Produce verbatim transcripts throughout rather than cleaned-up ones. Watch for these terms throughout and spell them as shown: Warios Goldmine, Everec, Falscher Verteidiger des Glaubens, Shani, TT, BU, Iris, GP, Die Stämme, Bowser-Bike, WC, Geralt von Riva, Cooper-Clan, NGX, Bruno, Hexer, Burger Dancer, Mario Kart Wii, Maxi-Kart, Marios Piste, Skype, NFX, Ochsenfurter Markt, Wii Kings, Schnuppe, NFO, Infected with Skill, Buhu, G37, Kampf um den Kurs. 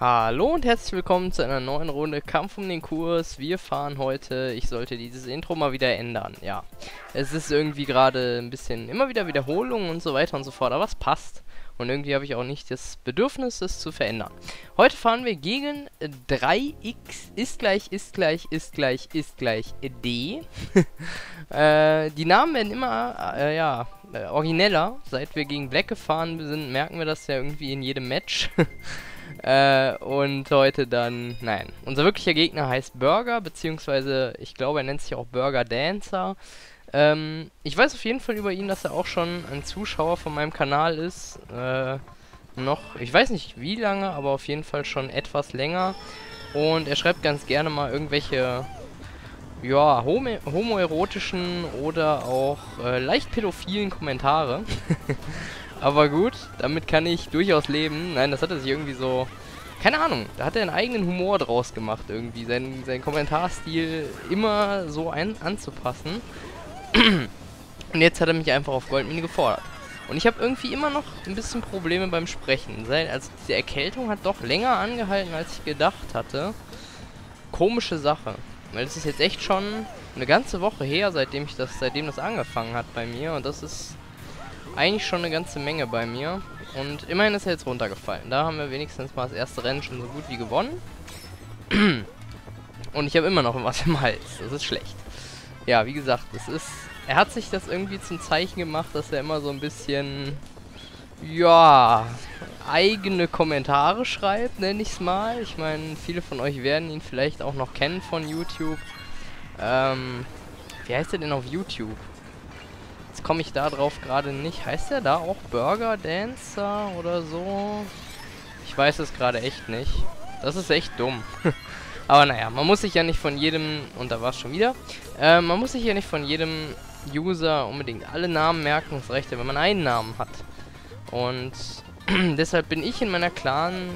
Hallo und herzlich willkommen zu einer neuen Runde Kampf um den Kurs. Wir fahren heute, ich sollte dieses Intro mal wieder ändern, ja. Es ist irgendwie gerade ein bisschen, immer wieder Wiederholungen und so weiter und so fort, aber es passt. Und irgendwie habe ich auch nicht das Bedürfnis, es zu verändern. Heute fahren wir gegen drei x ist gleich, ist gleich, ist gleich, ist gleich D. äh, die Namen werden immer, äh, ja... Äh, origineller, seit wir gegen Black gefahren sind, merken wir das ja irgendwie in jedem Match. äh, und heute dann, nein, unser wirklicher Gegner heißt Burger, beziehungsweise ich glaube, er nennt sich auch Burger Dancer. Ähm, ich weiß auf jeden Fall über ihn, dass er auch schon ein Zuschauer von meinem Kanal ist. Äh, noch, ich weiß nicht wie lange, aber auf jeden Fall schon etwas länger. Und er schreibt ganz gerne mal irgendwelche... ja, homo homoerotischen oder auch äh, leicht pädophilen Kommentare. Aber gut, damit kann ich durchaus leben. Nein, das hat er sich irgendwie so... keine Ahnung, da hat er einen eigenen Humor draus gemacht irgendwie. Sein, sein Kommentarstil immer so ein anzupassen. Und jetzt hat er mich einfach auf Goldmine gefordert. Und ich habe irgendwie immer noch ein bisschen Probleme beim Sprechen. Also diese Erkältung hat doch länger angehalten, als ich gedacht hatte. Komische Sache. Weil es ist jetzt echt schon eine ganze Woche her, seitdem ich das, seitdem das angefangen hat bei mir. Und das ist eigentlich schon eine ganze Menge bei mir. Und immerhin ist er jetzt runtergefallen. Da haben wir wenigstens mal das erste Rennen schon so gut wie gewonnen. Und ich habe immer noch was im Hals. Das ist schlecht. Ja, wie gesagt, es ist... er hat sich das irgendwie zum Zeichen gemacht, dass er immer so ein bisschen... ja... eigene Kommentare schreibt, nenne ich es mal. Ich meine, viele von euch werden ihn vielleicht auch noch kennen von YouTube. Ähm, wie heißt er denn auf YouTube? Jetzt komme ich da drauf gerade nicht. Heißt er da auch Burger Dancer oder so? Ich weiß es gerade echt nicht. Das ist echt dumm. Aber naja, man muss sich ja nicht von jedem... und da war es schon wieder. Äh, man muss sich ja nicht von jedem User unbedingt alle Namen merken. Das reicht ja, wenn man einen Namen hat. Und... deshalb bin ich in meiner klaren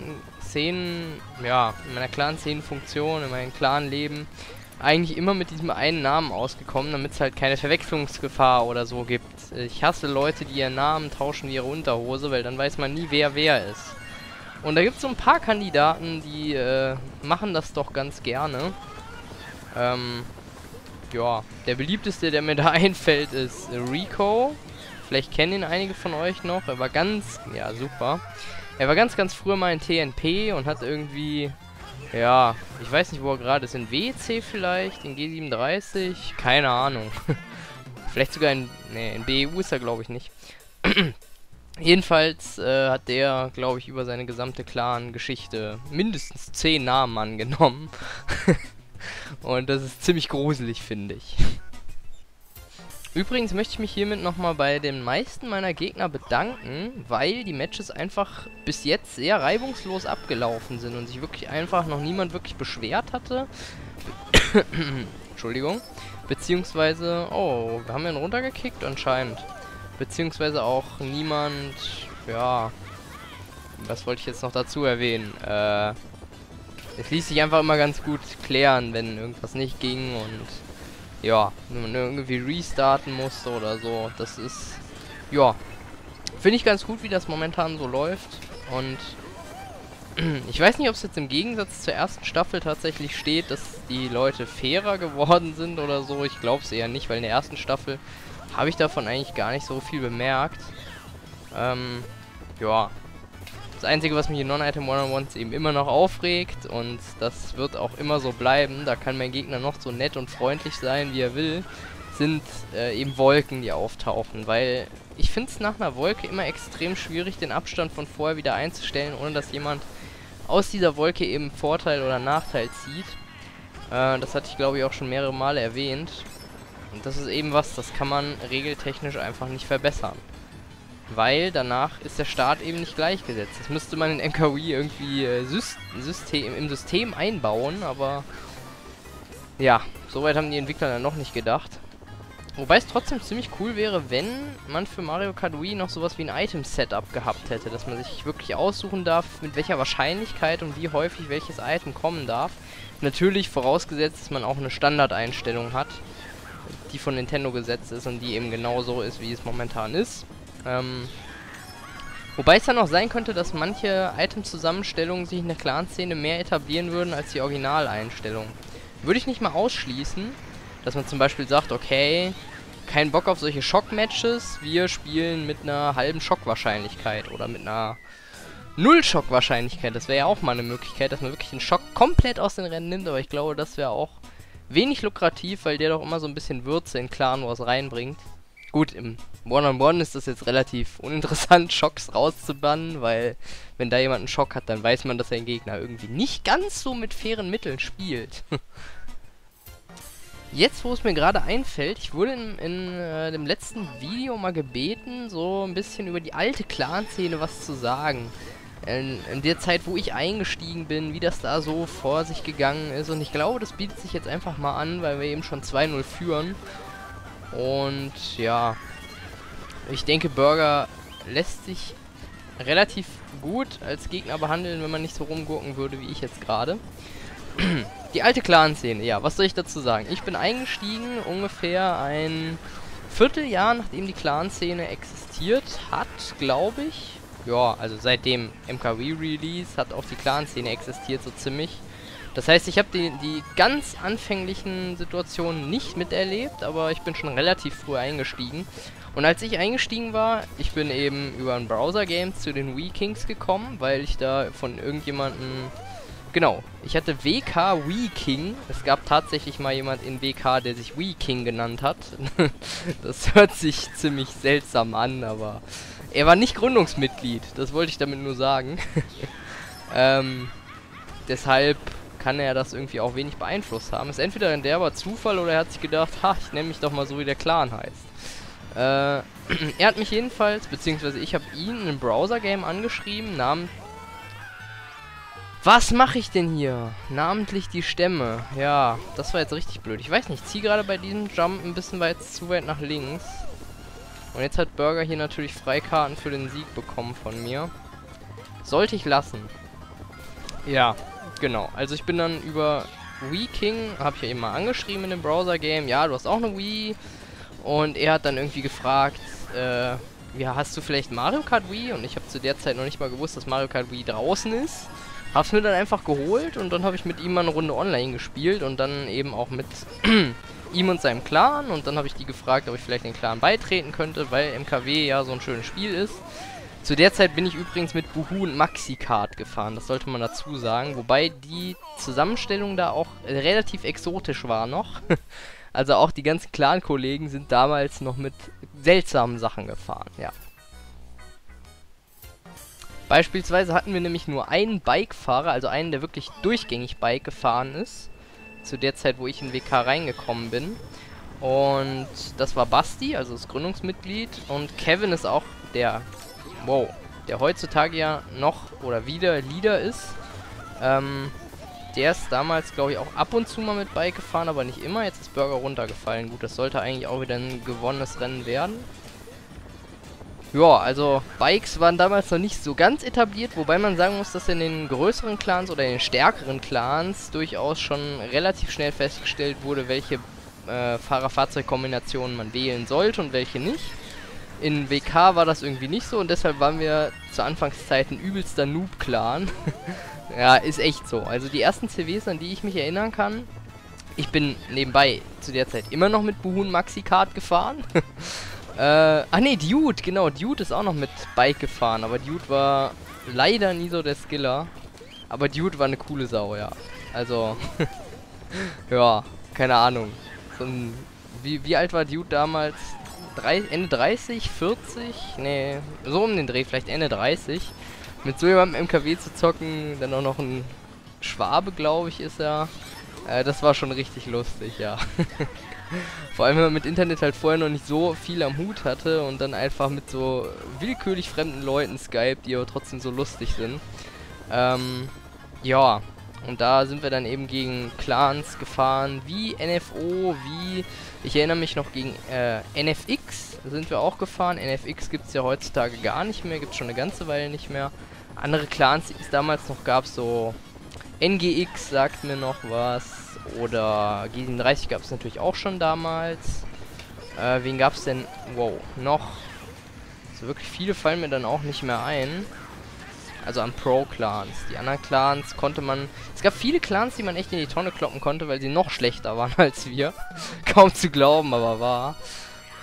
Szenen, ja, in meiner klaren Szenenfunktion, in meinem klaren Leben eigentlich immer mit diesem einen Namen ausgekommen, damit es halt keine Verwechslungsgefahr oder so gibt. Ich hasse Leute, die ihren Namen tauschen wie ihre Unterhose, weil dann weiß man nie, wer wer ist. Und da gibt es so ein paar Kandidaten, die äh, machen das doch ganz gerne. Ähm, ja, der beliebteste, der mir da einfällt, ist Rico. Vielleicht kennen ihn einige von euch noch. Er war ganz, ja super. Er war ganz, ganz früher mal in T N P und hat irgendwie, ja, ich weiß nicht, wo er gerade ist. In W C vielleicht, in G siebenunddreißig, keine Ahnung. Vielleicht sogar in, nee, in B U ist er, glaube ich, nicht. Jedenfalls äh, hat der, glaube ich, über seine gesamte Clan-Geschichte mindestens zehn Namen angenommen. Und das ist ziemlich gruselig, finde ich. Übrigens möchte ich mich hiermit nochmal bei den meisten meiner Gegner bedanken, weil die Matches einfach bis jetzt sehr reibungslos abgelaufen sind und sich wirklich einfach noch niemand wirklich beschwert hatte. Entschuldigung. Beziehungsweise, oh, wir haben ihn runtergekickt anscheinend. Beziehungsweise auch niemand, ja, was wollte ich jetzt noch dazu erwähnen? Äh, es ließ sich einfach immer ganz gut klären, wenn irgendwas nicht ging und... ja, wenn man irgendwie restarten musste oder so, das ist, ja, finde ich ganz gut, wie das momentan so läuft. Und ich weiß nicht, ob es jetzt im Gegensatz zur ersten Staffel tatsächlich steht, dass die Leute fairer geworden sind oder so. Ich glaube es eher nicht, weil in der ersten Staffel habe ich davon eigentlich gar nicht so viel bemerkt. Ähm, ja, das Einzige, was mich in Non-Item eins null eins eben immer noch aufregt, und das wird auch immer so bleiben, da kann mein Gegner noch so nett und freundlich sein, wie er will, sind äh, eben Wolken, die auftauchen, weil ich finde es nach einer Wolke immer extrem schwierig, den Abstand von vorher wieder einzustellen, ohne dass jemand aus dieser Wolke eben Vorteil oder Nachteil zieht. Äh, das hatte ich, glaube ich, auch schon mehrere Male erwähnt. Und das ist eben was, das kann man regeltechnisch einfach nicht verbessern. Weil danach ist der Start eben nicht gleichgesetzt. Das müsste man in M K W irgendwie äh, System, im System einbauen, aber ja, soweit haben die Entwickler dann noch nicht gedacht. Wobei es trotzdem ziemlich cool wäre, wenn man für Mario Kart Wii noch sowas wie ein Item-Setup gehabt hätte, dass man sich wirklich aussuchen darf, mit welcher Wahrscheinlichkeit und wie häufig welches Item kommen darf. Natürlich vorausgesetzt, dass man auch eine Standardeinstellung hat, die von Nintendo gesetzt ist und die eben genauso ist, wie es momentan ist. Ähm, Wobei es dann auch sein könnte, dass manche Item-Zusammenstellungen sich in der Clan-Szene mehr etablieren würden als die Originaleinstellung. Würde ich nicht mal ausschließen, dass man zum Beispiel sagt, okay, kein Bock auf solche Schock-Matches, wir spielen mit einer halben Schock-Wahrscheinlichkeit oder mit einer Null-Schock-Wahrscheinlichkeit. Das wäre ja auch mal eine Möglichkeit, dass man wirklich den Schock komplett aus den Rennen nimmt, aber ich glaube, das wäre auch wenig lukrativ, weil der doch immer so ein bisschen Würze in Clan Wars reinbringt. Gut, im One-on-One ist das jetzt relativ uninteressant, Schocks rauszubannen, weil wenn da jemand einen Schock hat, dann weiß man, dass sein Gegner irgendwie nicht ganz so mit fairen Mitteln spielt. Jetzt, wo es mir gerade einfällt, ich wurde in, in äh, dem letzten Video mal gebeten, so ein bisschen über die alte Clan-Szene was zu sagen. In, in der Zeit, wo ich eingestiegen bin, wie das da so vor sich gegangen ist. Und ich glaube, das bietet sich jetzt einfach mal an, weil wir eben schon zwei null führen. Und ja, ich denke, Burger lässt sich relativ gut als Gegner behandeln, wenn man nicht so rumgurken würde, wie ich jetzt gerade. Die alte Clan-Szene, ja, was soll ich dazu sagen? Ich bin eingestiegen ungefähr ein Vierteljahr, nachdem die Clan-Szene existiert hat, glaube ich. Ja, also seit dem M K W-Release hat auch die Clan-Szene existiert, so ziemlich. Das heißt, ich habe die, die ganz anfänglichen Situationen nicht miterlebt, aber ich bin schon relativ früh eingestiegen. Und als ich eingestiegen war, ich bin eben über ein Browser-Game zu den Wii Kings gekommen, weil ich da von irgendjemandem... Genau, ich hatte W K Wii King. Es gab tatsächlich mal jemand in W K, der sich Wii King genannt hat. Das hört sich ziemlich seltsam an, aber... Er war nicht Gründungsmitglied, das wollte ich damit nur sagen. ähm, deshalb... kann er das irgendwie auch wenig beeinflusst haben. Ist entweder ein derber Zufall oder er hat sich gedacht, ha, ich nenne mich doch mal so, wie der Clan heißt. Äh, er hat mich jedenfalls, beziehungsweise ich habe ihn in einem Browser-Game angeschrieben, namens... Was mache ich denn hier? Namentlich die Stämme. Ja, das war jetzt richtig blöd. Ich weiß nicht, ich ziehe gerade bei diesem Jump ein bisschen weit zu weit nach links. Und jetzt hat Burger hier natürlich Freikarten für den Sieg bekommen von mir. Sollte ich lassen. Ja. Genau, also ich bin dann über Wii King, habe ich ja eben mal angeschrieben in dem Browser-Game, ja, du hast auch eine Wii. Und er hat dann irgendwie gefragt, äh, ja, hast du vielleicht Mario Kart Wii? Und ich habe zu der Zeit noch nicht mal gewusst, dass Mario Kart Wii draußen ist. Hab's mir dann einfach geholt und dann habe ich mit ihm mal eine Runde online gespielt und dann eben auch mit ihm und seinem Clan. Und dann habe ich die gefragt, ob ich vielleicht den Clan beitreten könnte, weil M K W ja so ein schönes Spiel ist. Zu der Zeit bin ich übrigens mit Buhu und Maxi-Kart gefahren, das sollte man dazu sagen. Wobei die Zusammenstellung da auch relativ exotisch war noch. Also auch die ganzen Clan-Kollegen sind damals noch mit seltsamen Sachen gefahren, ja. Beispielsweise hatten wir nämlich nur einen Bike-Fahrer, also einen, der wirklich durchgängig Bike gefahren ist. Zu der Zeit, wo ich in W K reingekommen bin. Und das war Basti, also das Gründungsmitglied. Und Kevin ist auch der... Wow, der heutzutage ja noch oder wieder Leader ist. Ähm, der ist damals, glaube ich, auch ab und zu mal mit Bike gefahren, aber nicht immer. Jetzt ist Burger runtergefallen. Gut, das sollte eigentlich auch wieder ein gewonnenes Rennen werden. Ja, also Bikes waren damals noch nicht so ganz etabliert, wobei man sagen muss, dass in den größeren Clans oder in den stärkeren Clans durchaus schon relativ schnell festgestellt wurde, welche äh, Fahrer-Fahrzeug-Kombinationen man wählen sollte und welche nicht. In W K war das irgendwie nicht so und deshalb waren wir zu Anfangszeiten übelster Noob-Clan. Ja, ist echt so. Also die ersten C Ws, an die ich mich erinnern kann, ich bin nebenbei zu der Zeit immer noch mit Buhu und Maxi-Kart gefahren. äh, ah ne, Dude, genau, Dude ist auch noch mit Bike gefahren, aber Dude war leider nie so der Skiller. Aber Dude war eine coole Sau, ja. Also, ja, keine Ahnung. So ein, wie, wie alt war Dude damals? Ende dreißig, vierzig, nee, so um den Dreh, vielleicht Ende dreißig. Mit so jemandem M K W zu zocken, dann auch noch ein Schwabe, glaube ich, ist er. Äh, das war schon richtig lustig, ja. Vor allem, wenn man mit Internet halt vorher noch nicht so viel am Hut hatte und dann einfach mit so willkürlich fremden Leuten Skype, die aber trotzdem so lustig sind. Ähm, ja, und da sind wir dann eben gegen Clans gefahren, wie N F O, wie... Ich erinnere mich noch gegen äh, N F X sind wir auch gefahren. N F X gibt es ja heutzutage gar nicht mehr, gibt es schon eine ganze Weile nicht mehr. Andere Clans, die es damals noch gab, so N G X sagt mir noch was. Oder G siebenunddreißig gab es natürlich auch schon damals. Äh, wen gab es denn? Wow, noch. wirklich viele fallen mir dann auch nicht mehr ein. Also an Pro-Clans. Die anderen Clans konnte man... Es gab viele Clans, die man echt in die Tonne kloppen konnte, weil sie noch schlechter waren als wir. Kaum zu glauben, aber wahr.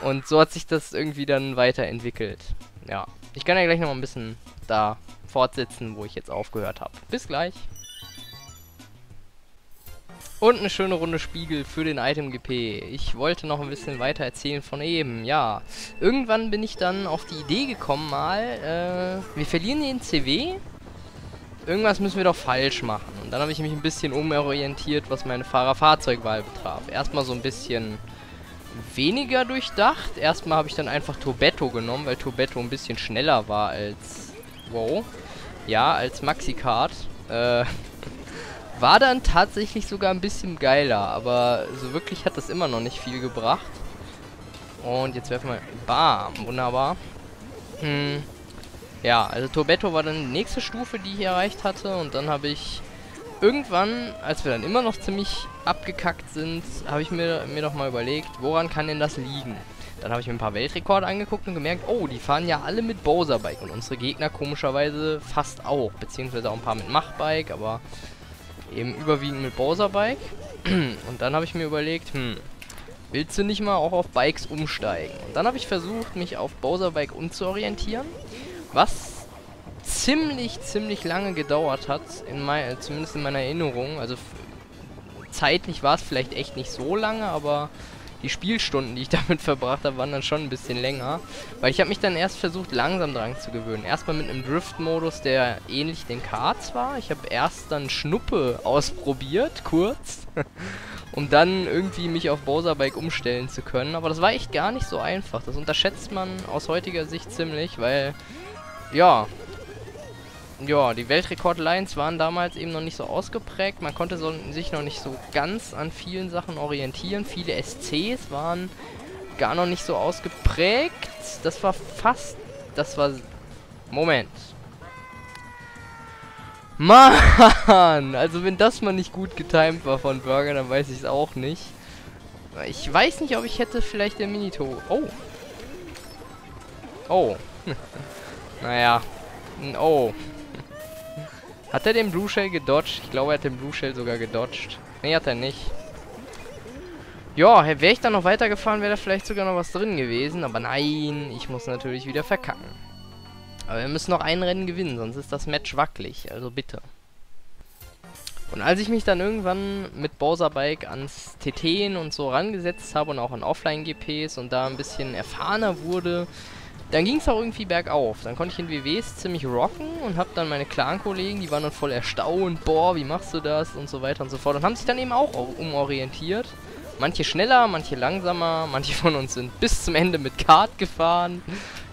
Und so hat sich das irgendwie dann weiterentwickelt. Ja, ich kann ja gleich nochmal ein bisschen da fortsetzen, wo ich jetzt aufgehört habe. Bis gleich. Und eine schöne Runde Spiegel für den Item G P. Ich wollte noch ein bisschen weiter erzählen von eben, ja. Irgendwann bin ich dann auf die Idee gekommen mal, äh, wir verlieren den C W. Irgendwas müssen wir doch falsch machen. Und dann habe ich mich ein bisschen umorientiert, was meine Fahrerfahrzeugwahl betraf. Erstmal so ein bisschen weniger durchdacht. Erstmal habe ich dann einfach Turbetto genommen, weil Turbetto ein bisschen schneller war als... Wow. Ja, als Maxi-Kart. Äh... War dann tatsächlich sogar ein bisschen geiler, aber so wirklich hat das immer noch nicht viel gebracht. Und jetzt werfen wir... Bam, wunderbar. Hm. Ja, also Turbetto war dann die nächste Stufe, die ich erreicht hatte. Und dann habe ich irgendwann, als wir dann immer noch ziemlich abgekackt sind, habe ich mir, mir doch mal überlegt, woran kann denn das liegen? Dann habe ich mir ein paar Weltrekorde angeguckt und gemerkt, oh, die fahren ja alle mit Bowser-Bike. Und unsere Gegner komischerweise fast auch, beziehungsweise auch ein paar mit Mach-Bike, aber... eben überwiegend mit Bowser-Bike. Und dann habe ich mir überlegt, hm, willst du nicht mal auch auf Bikes umsteigen? Und dann habe ich versucht, mich auf Bowser-Bike umzuorientieren, was ziemlich, ziemlich lange gedauert hat, in mein, zumindest in meiner Erinnerung. Also zeitlich war es vielleicht echt nicht so lange, aber die Spielstunden, die ich damit verbracht habe, waren dann schon ein bisschen länger. Weil ich habe mich dann erst versucht, langsam dran zu gewöhnen. Erstmal mit einem Drift-Modus, der ähnlich den Karts war. Ich habe erst dann Schnuppe ausprobiert, kurz. Um dann irgendwie mich auf Bowser-Bike umstellen zu können. Aber das war echt gar nicht so einfach. Das unterschätzt man aus heutiger Sicht ziemlich, weil... Ja... Ja, die Weltrekord-Lines waren damals eben noch nicht so ausgeprägt. Man konnte so, sich noch nicht so ganz an vielen Sachen orientieren. Viele S Cs waren gar noch nicht so ausgeprägt. Das war fast... Das war... Moment. Mann! Also wenn das mal nicht gut getimt war von Burger, dann weiß ich es auch nicht. Ich weiß nicht, ob ich hätte vielleicht den Minito... Oh! Oh. Naja. Oh. Hat er den Blue Shell gedodged? Ich glaube, er hat den Blue Shell sogar gedodged. Nee, hat er nicht. Ja, wäre ich dann noch weitergefahren, wäre da vielleicht sogar noch was drin gewesen. Aber nein, ich muss natürlich wieder verkacken. Aber wir müssen noch ein Rennen gewinnen, sonst ist das Match wackelig. Also bitte. Und als ich mich dann irgendwann mit Bowser-Bike ans T T und so rangesetzt habe und auch an Offline-G Ps und da ein bisschen erfahrener wurde... Dann ging es auch irgendwie bergauf. Dann konnte ich in W Ws ziemlich rocken und habe dann meine Clan-Kollegen, die waren dann voll erstaunt. Boah, wie machst du das? Und so weiter und so fort. Und haben sich dann eben auch umorientiert. Manche schneller, manche langsamer. Manche von uns sind bis zum Ende mit Kart gefahren.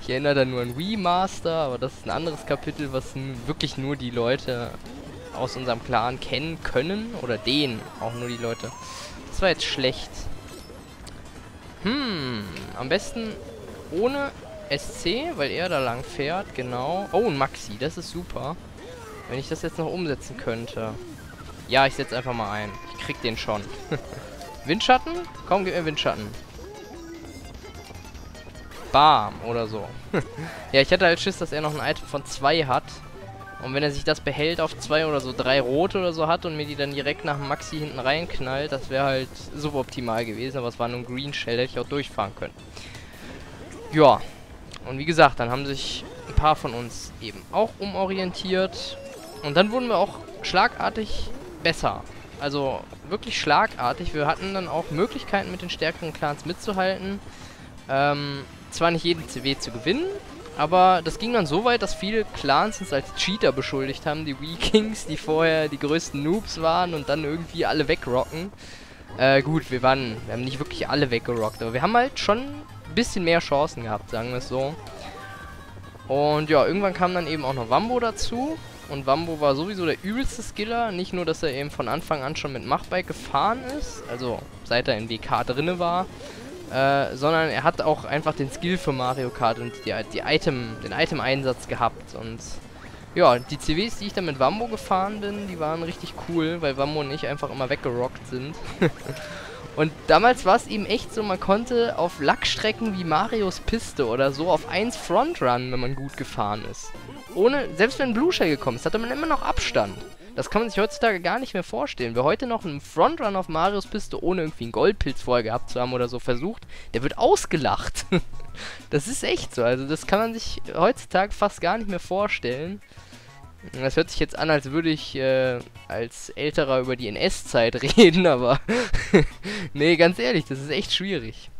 Ich erinnere dann nur an Wii-Master, aber das ist ein anderes Kapitel, was wirklich nur die Leute aus unserem Clan kennen können. Oder den, auch nur die Leute. Das war jetzt schlecht. Hm, am besten ohne... S C, weil er da lang fährt, genau. Oh, ein Maxi, das ist super. Wenn ich das jetzt noch umsetzen könnte. Ja, ich setze einfach mal ein. Ich krieg den schon. Windschatten? Komm, gib mir Windschatten. Bam, oder so. Ja, ich hatte halt Schiss, dass er noch ein Item von zwei hat. Und wenn er sich das behält auf zwei oder so, drei rote oder so hat und mir die dann direkt nach dem Maxi hinten reinknallt, das wäre halt suboptimal gewesen. Aber es war nur ein Green Shell, hätte ich auch durchfahren können. Ja. Und wie gesagt, dann haben sich ein paar von uns eben auch umorientiert. Und dann wurden wir auch schlagartig besser. Also wirklich schlagartig. Wir hatten dann auch Möglichkeiten, mit den stärkeren Clans mitzuhalten. Ähm, zwar nicht jeden C W zu gewinnen, aber das ging dann so weit, dass viele Clans uns als Cheater beschuldigt haben. Die Wii Kings, die vorher die größten Noobs waren und dann irgendwie alle wegrocken. Äh, gut, wir waren, wir haben nicht wirklich alle weggerockt, aber wir haben halt schon... bisschen mehr Chancen gehabt, sagen wir es so. Und ja, irgendwann kam dann eben auch noch Wambo dazu. Und Wambo war sowieso der übelste Skiller. Nicht nur, dass er eben von Anfang an schon mit Mach-Bike gefahren ist, also seit er in W K drinne war, äh, sondern er hat auch einfach den Skill für Mario Kart und die, die Item, den Item-Einsatz gehabt. Und ja, die C Ws, die ich dann mit Wambo gefahren bin, die waren richtig cool, weil Wambo und ich einfach immer weggerockt sind. Und damals war es eben echt so, man konnte auf Lackstrecken wie Marios Piste oder so auf eins Frontrun, wenn man gut gefahren ist. Ohne, selbst wenn Blue Shell gekommen ist, hatte man immer noch Abstand. Das kann man sich heutzutage gar nicht mehr vorstellen. Wer heute noch einen Frontrun auf Marios Piste, ohne irgendwie einen Goldpilz vorher gehabt zu haben oder so, versucht, der wird ausgelacht. Das ist echt so, also das kann man sich heutzutage fast gar nicht mehr vorstellen. Das hört sich jetzt an, als würde ich äh, als Älterer über die N S-Zeit reden, aber nee, ganz ehrlich, das ist echt schwierig.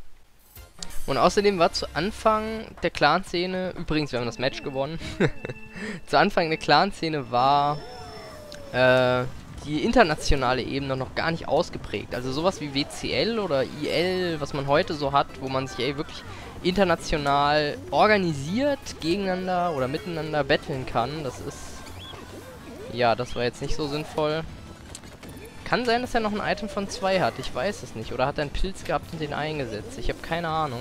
Und außerdem war zu Anfang der Clan-Szene, übrigens, wir haben das Match gewonnen, zu Anfang der Clan-Szene war äh, die internationale Ebene noch gar nicht ausgeprägt. Also sowas wie W C L oder I L, was man heute so hat, wo man sich ey, wirklich international organisiert gegeneinander oder miteinander battlen kann, das ist... Ja, das war jetzt nicht so sinnvoll. Kann sein, dass er noch ein Item von zwei hat. Ich weiß es nicht. Oder hat er einen Pilz gehabt und den eingesetzt. Ich habe keine Ahnung.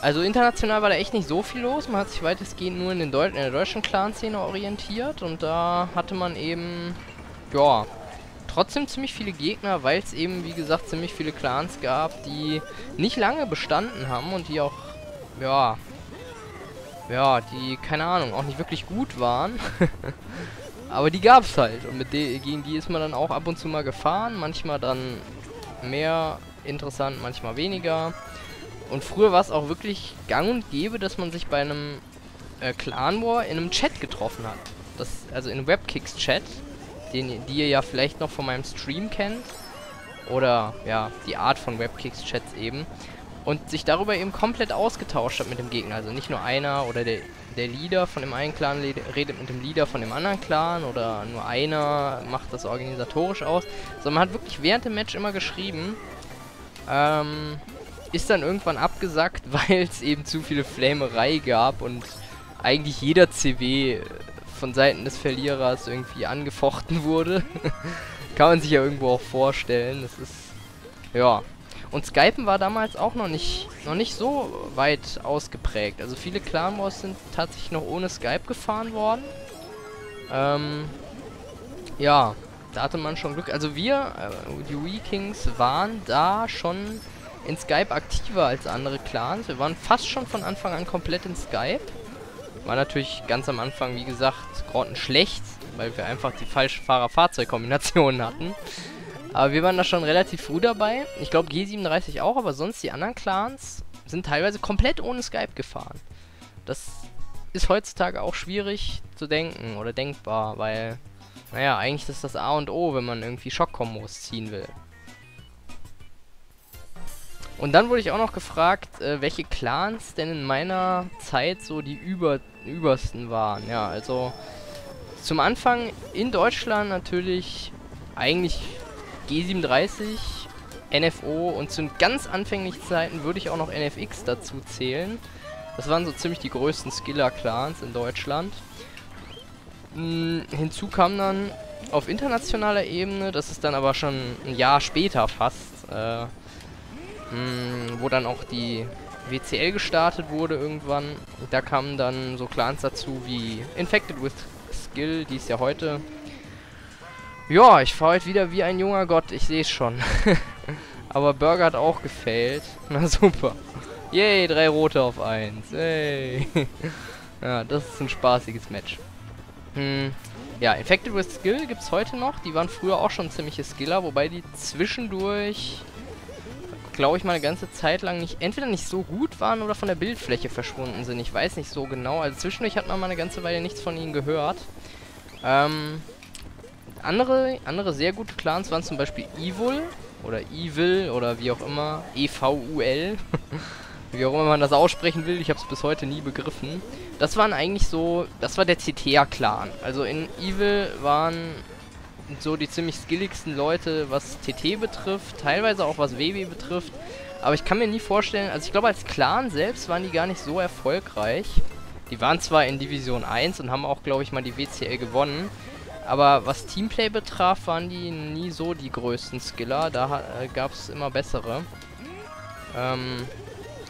Also international war da echt nicht so viel los. Man hat sich weitestgehend nur in, den Deu in der deutschen Clan-Szene orientiert. Und da hatte man eben... Ja... Trotzdem ziemlich viele Gegner, weil es eben, wie gesagt, ziemlich viele Clans gab, die nicht lange bestanden haben und die auch... Ja... Ja, die, keine Ahnung, auch nicht wirklich gut waren. Aber die gab's halt. Und mit de gegen die ist man dann auch ab und zu mal gefahren. Manchmal dann mehr interessant, manchmal weniger. Und früher war es auch wirklich gang und gäbe, dass man sich bei einem äh, Clan War in einem Chat getroffen hat. Das, also in einem Webkicks-Chat, den die ihr ja vielleicht noch von meinem Stream kennt. Oder, ja, die Art von Webkicks-Chats eben. Und sich darüber eben komplett ausgetauscht hat mit dem Gegner. Also nicht nur einer oder der, der Leader von dem einen Clan redet mit dem Leader von dem anderen Clan oder nur einer macht das organisatorisch aus. Sondern man hat wirklich während dem Match immer geschrieben, ähm, ist dann irgendwann abgesackt, weil es eben zu viele Flamerei gab und eigentlich jeder C W von Seiten des Verlierers irgendwie angefochten wurde. Kann man sich ja irgendwo auch vorstellen. Das ist, ja... Und Skypen war damals auch noch nicht noch nicht so weit ausgeprägt. Also viele Clan Wars sind tatsächlich noch ohne Skype gefahren worden. Ähm, ja, da hatte man schon Glück. Also wir, äh, die Wii Kings, waren da schon in Skype aktiver als andere Clans. Wir waren fast schon von Anfang an komplett in Skype. War natürlich ganz am Anfang, wie gesagt, grottenschlecht, weil wir einfach die falsche Fahrer-Fahrzeug-Kombination hatten. Aber wir waren da schon relativ früh dabei. Ich glaube G siebenunddreißig auch, aber sonst die anderen Clans sind teilweise komplett ohne Skype gefahren. Das ist heutzutage auch schwierig zu denken oder denkbar, weil, naja, eigentlich ist das A und O, wenn man irgendwie Schockkombos ziehen will. Und dann wurde ich auch noch gefragt, äh, welche Clans denn in meiner Zeit so die über übersten waren. Ja, also zum Anfang in Deutschland natürlich eigentlich... G siebenunddreißig, N F O und zu ganz anfänglichen Zeiten würde ich auch noch N F X dazu zählen. Das waren so ziemlich die größten Skiller-Clans in Deutschland. Hm, hinzu kam dann auf internationaler Ebene, das ist dann aber schon ein Jahr später fast, äh, hm, wo dann auch die W C L gestartet wurde irgendwann. Da kamen dann so Clans dazu wie Infected with Skill, die ist ja heute... Ja, ich fahre heute wieder wie ein junger Gott, ich sehe es schon. Aber Burger hat auch gefailt. Na super. Yay, drei rote auf eins. Hey. Ja, das ist ein spaßiges Match. Hm. Ja, Infected with Skill gibt es heute noch. Die waren früher auch schon ziemliche Skiller, wobei die zwischendurch, glaube ich, mal eine ganze Zeit lang nicht, entweder nicht so gut waren oder von der Bildfläche verschwunden sind. Ich weiß nicht so genau. Also zwischendurch hat man mal eine ganze Weile nichts von ihnen gehört. Ähm... Andere, andere sehr gute Clans waren zum Beispiel Evil oder Evil oder wie auch immer, E V U L, wie auch immer man das aussprechen will, ich habe es bis heute nie begriffen. Das waren eigentlich so, das war der C T A-Clan. Also in Evil waren so die ziemlich skilligsten Leute, was T T betrifft, teilweise auch was W W betrifft, aber ich kann mir nie vorstellen, also ich glaube als Clan selbst waren die gar nicht so erfolgreich. Die waren zwar in Division eins und haben auch, glaube ich, mal die W C L gewonnen, aber was Teamplay betraf, waren die nie so die größten Skiller. Da äh, gab es immer bessere. Ähm,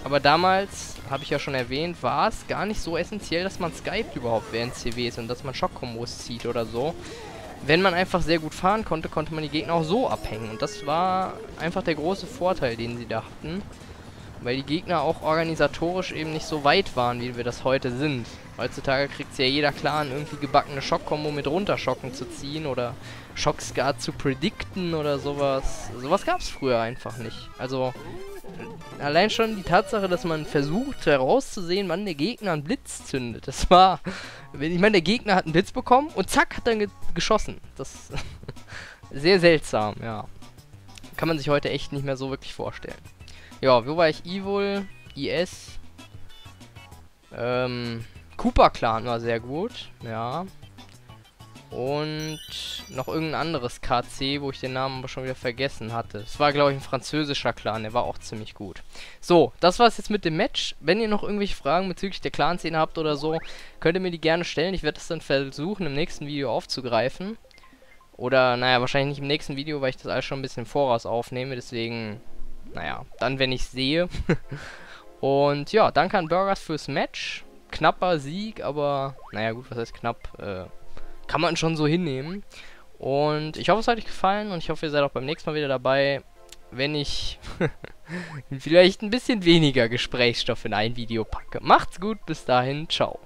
aber damals, habe ich ja schon erwähnt, war es gar nicht so essentiell, dass man Skype überhaupt während C Ws und dass man Schockkombos zieht oder so. wenn man einfach sehr gut fahren konnte, konnte man die Gegner auch so abhängen. Und das war einfach der große Vorteil, den sie da hatten. Weil die Gegner auch organisatorisch eben nicht so weit waren, wie wir das heute sind. Heutzutage kriegt es ja jeder Clan irgendwie gebackene Schock-Kombo mit Runterschocken zu ziehen oder Schocks gar zu predikten oder sowas. Sowas gab es früher einfach nicht. Also allein schon die Tatsache, dass man versucht herauszusehen, wann der Gegner einen Blitz zündet. Das war, ich meine, der Gegner hat einen Blitz bekommen und zack, hat dann ge- geschossen. Das ist sehr seltsam, ja. Kann man sich heute echt nicht mehr so wirklich vorstellen. Ja, wo war ich? Evil, I S, ähm, Cooper-Clan war sehr gut, ja. Und noch irgendein anderes K C, wo ich den Namen aber schon wieder vergessen hatte. Es war, glaube ich, ein französischer Clan, der war auch ziemlich gut. So, das war's jetzt mit dem Match. Wenn ihr noch irgendwelche Fragen bezüglich der Clan-Szene habt oder so, könnt ihr mir die gerne stellen. Ich werde das dann versuchen, im nächsten Video aufzugreifen. Oder, naja, wahrscheinlich nicht im nächsten Video, weil ich das alles schon ein bisschen im Voraus aufnehme, deswegen... Naja, dann wenn ich sehe. Und ja, danke an Burgers fürs Match. Knapper Sieg, aber naja gut, was heißt knapp? Äh, kann man schon so hinnehmen. Und ich hoffe, es hat euch gefallen und ich hoffe, ihr seid auch beim nächsten Mal wieder dabei, wenn ich vielleicht ein bisschen weniger Gesprächsstoff in ein Video packe. Macht's gut, bis dahin, ciao.